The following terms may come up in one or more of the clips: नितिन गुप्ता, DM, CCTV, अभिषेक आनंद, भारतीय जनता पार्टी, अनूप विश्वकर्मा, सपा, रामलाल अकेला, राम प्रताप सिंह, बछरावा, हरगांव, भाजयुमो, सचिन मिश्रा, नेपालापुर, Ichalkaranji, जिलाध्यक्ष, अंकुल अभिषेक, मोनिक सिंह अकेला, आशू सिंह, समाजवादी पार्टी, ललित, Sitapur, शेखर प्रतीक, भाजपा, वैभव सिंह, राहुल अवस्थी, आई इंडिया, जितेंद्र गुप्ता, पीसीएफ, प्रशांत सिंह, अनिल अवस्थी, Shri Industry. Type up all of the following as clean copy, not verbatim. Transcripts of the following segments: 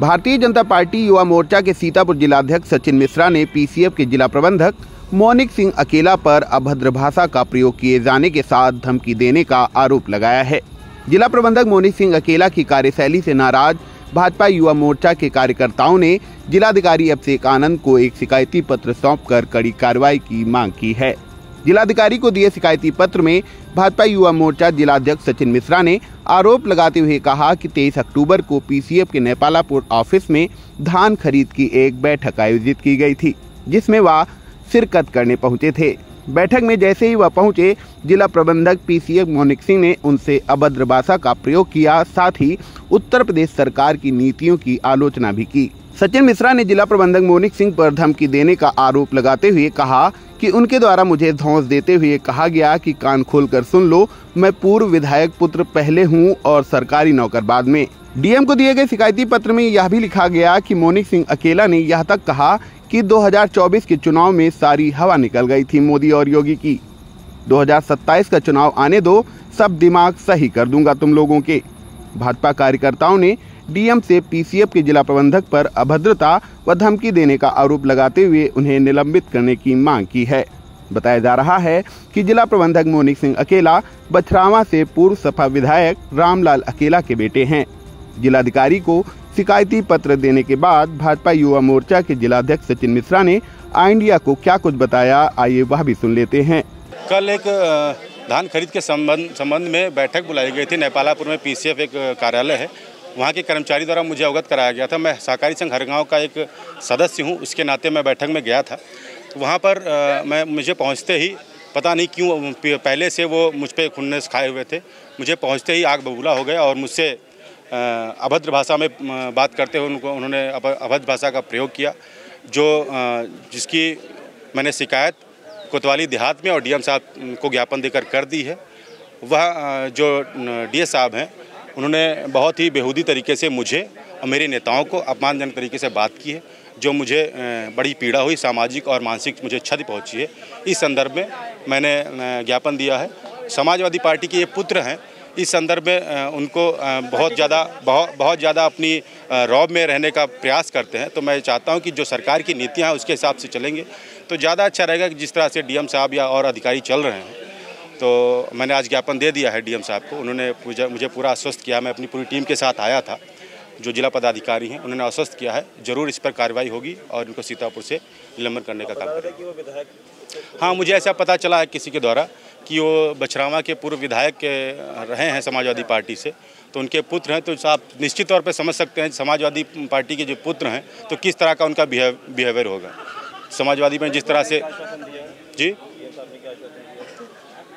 भारतीय जनता पार्टी Yuva Morcha के सीतापुर जिलाध्यक्ष सचिन मिश्रा ने पीसीएफ के जिला प्रबंधक मोनिक सिंह अकेला पर अभद्र भाषा का प्रयोग किए जाने के साथ धमकी देने का आरोप लगाया है। जिला प्रबंधक मोनिक सिंह अकेला की कार्यशैली से नाराज भाजपा युवा मोर्चा के कार्यकर्ताओं ने जिलाधिकारी अभिषेक आनंद को एक शिकायती पत्र सौंपकर कड़ी कार्रवाई की मांग की है। जिलाधिकारी को दिए शिकायती पत्र में भाजपा युवा मोर्चा जिलाध्यक्ष सचिन मिश्रा ने आरोप लगाते हुए कहा कि 23 अक्टूबर को पीसीएफ के नेपालापुर ऑफिस में धान खरीद की एक बैठक आयोजित की गई थी, जिसमें वह शिरकत करने पहुंचे थे। बैठक में जैसे ही वह पहुंचे, जिला प्रबंधक पीसीएफ मोनिक सिंह ने उनसे अभद्र भाषा का प्रयोग किया, साथ ही उत्तर प्रदेश सरकार की नीतियों की आलोचना भी की। सचिन मिश्रा ने जिला प्रबंधक मोनिक सिंह पर धमकी देने का आरोप लगाते हुए कहा कि उनके द्वारा मुझे धौंस देते हुए कहा गया कि कान खोलकर सुन लो, मैं पूर्व विधायक पुत्र पहले हूं और सरकारी नौकर बाद में। डीएम को दिए गए शिकायती पत्र में यह भी लिखा गया कि मोनिक सिंह अकेला ने यह तक कहा कि 2024 के चुनाव में सारी हवा निकल गई थी मोदी और योगी की, 2027 का चुनाव आने दो, सब दिमाग सही कर दूंगा तुम लोगों के। भाजपा कार्यकर्ताओं ने डीएम से पीसीएफ के जिला प्रबंधक पर अभद्रता व धमकी देने का आरोप लगाते हुए उन्हें निलंबित करने की मांग की है। बताया जा रहा है कि जिला प्रबंधक मोनिक सिंह अकेला बछरावा से पूर्व सपा विधायक रामलाल अकेला के बेटे हैं। जिलाधिकारी को शिकायती पत्र देने के बाद भाजपा युवा मोर्चा के जिलाध्यक्ष सचिन मिश्रा ने आई इंडिया को क्या कुछ बताया, आइए वह भी सुन लेते हैं। कल एक धान खरीद के संबंध में बैठक बुलाई गई थी नेपालापुर में। पीसीएफ एक कार्यालय है, वहाँ के कर्मचारी द्वारा मुझे अवगत कराया गया था। मैं सहकारी संघ हरगांव का एक सदस्य हूँ, उसके नाते मैं बैठक में गया था। वहाँ पर मुझे पहुँचते ही पता नहीं क्यों पहले से वो मुझ पर खुन्नस खाए हुए थे। मुझे पहुँचते ही आग बबूला हो गया और मुझसे अभद्र भाषा में बात करते हुए उन्होंने अभद्र भाषा का प्रयोग किया, जिसकी मैंने शिकायत कोतवाली देहात में और डीएम साहब को ज्ञापन देकर कर दी है। वह जो डीएस साहब हैं, उन्होंने बहुत ही बेहूदी तरीके से मुझे और मेरे नेताओं को अपमानजनक तरीके से बात की है, जो मुझे बड़ी पीड़ा हुई, सामाजिक और मानसिक मुझे क्षति पहुंची है। इस संदर्भ में मैंने ज्ञापन दिया है। समाजवादी पार्टी के ये पुत्र हैं, इस संदर्भ में उनको बहुत ज़्यादा अपनी रौब में रहने का प्रयास करते हैं। तो मैं चाहता हूं कि जो सरकार की नीतियां हैं उसके हिसाब से चलेंगे तो ज़्यादा अच्छा रहेगा, कि जिस तरह से डीएम साहब या और अधिकारी चल रहे हैं। तो मैंने आज ज्ञापन दे दिया है डीएम साहब को। उन्होंने मुझे पूरा आश्वस्त किया, मैं अपनी पूरी टीम के साथ आया था, जो जिला पदाधिकारी हैं उन्होंने आश्वस्त किया है ज़रूर इस पर कार्रवाई होगी और इनको सीतापुर से निलंबन करने का काम करेंगे। हाँ, मुझे ऐसा पता चला है किसी के द्वारा कि वो बछरावा के पूर्व विधायक के रहे हैं समाजवादी पार्टी से, तो उनके पुत्र हैं। तो आप निश्चित तौर पे समझ सकते हैं समाजवादी पार्टी के जो पुत्र हैं तो किस तरह का उनका बिहेवियर होगा। समाजवादी में जिस तरह से जी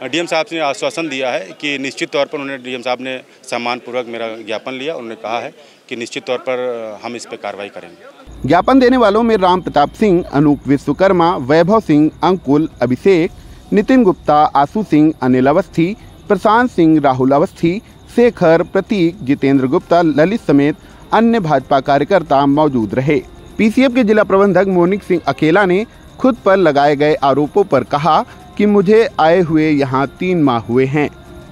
डीएम साहब ने आश्वासन दिया है कि निश्चित तौर पर उन्होंने डीएम साहब ने सम्मानपूर्वक मेरा ज्ञापन लिया। उन्होंने कहा है कि निश्चित तौर पर हम इस पर कार्रवाई करेंगे। ज्ञापन देने वालों में राम प्रताप सिंह, अनूप विश्वकर्मा, वैभव सिंह, अंकुल अभिषेक, नितिन गुप्ता, आशू सिंह, अनिल अवस्थी, प्रशांत सिंह, राहुल अवस्थी, शेखर प्रतीक, जितेंद्र गुप्ता, ललित समेत अन्य भाजपा कार्यकर्ता मौजूद रहे। पीसीएफ के जिला प्रबंधक मोनिक सिंह अकेला ने खुद पर लगाए गए आरोपों पर कहा कि मुझे आए हुए यहां 3 माह हुए हैं।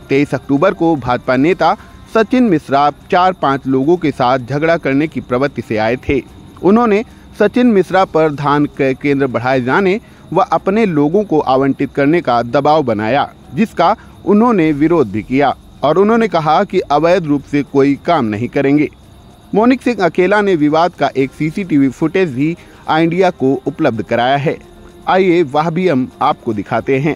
23 अक्टूबर को भाजपा नेता सचिन मिश्रा 4-5 लोगों के साथ झगड़ा करने की प्रवृत्ति से आए थे। उन्होंने सचिन मिश्रा पर धान क्रय केंद्र बढ़ाए जाने वह अपने लोगों को आवंटित करने का दबाव बनाया, जिसका उन्होंने विरोध भी किया और उन्होंने कहा कि अवैध रूप से कोई काम नहीं करेंगे। मोनिक सिंह अकेला ने विवाद का एक सीसीटीवी फुटेज भी आई इंडिया को उपलब्ध कराया है, आइए वह भी हम आपको दिखाते हैं।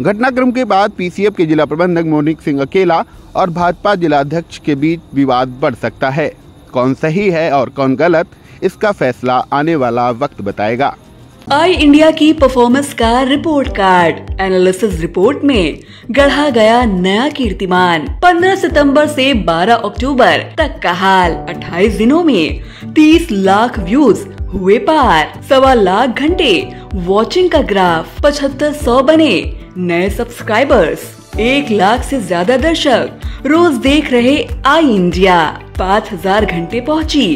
घटनाक्रम के बाद पीसीएफ के जिला प्रबंधक मोनिक सिंह अकेला और भाजपा जिलाध्यक्ष के बीच विवाद बढ़ सकता है। कौन सही है और कौन गलत, इसका फैसला आने वाला वक्त बताएगा। आई इंडिया की परफॉर्मेंस का रिपोर्ट कार्ड एनालिसिस रिपोर्ट में गढ़ा गया नया कीर्तिमान। 15 सितंबर से 12 अक्टूबर तक का हाल। 28 दिनों में 30 लाख व्यूज हुए पार। 1.25 लाख घंटे वॉचिंग का ग्राफ। 7500 बने नए सब्सक्राइबर्स। 1 लाख से ज्यादा दर्शक रोज देख रहे आई इंडिया। 5000 घंटे पहुंची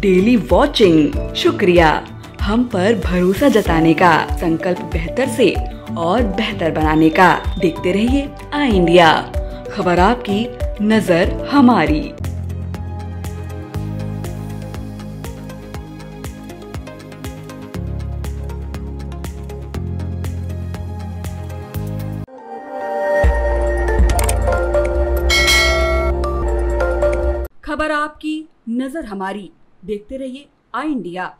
डेली वॉचिंग। शुक्रिया हम पर भरोसा जताने का, संकल्प बेहतर से और बेहतर बनाने का। देखते रहिए आई इंडिया, खबर आपकी, नजर हमारी। खबर आपकी, नजर हमारी। देखते रहिए आई इंडिया।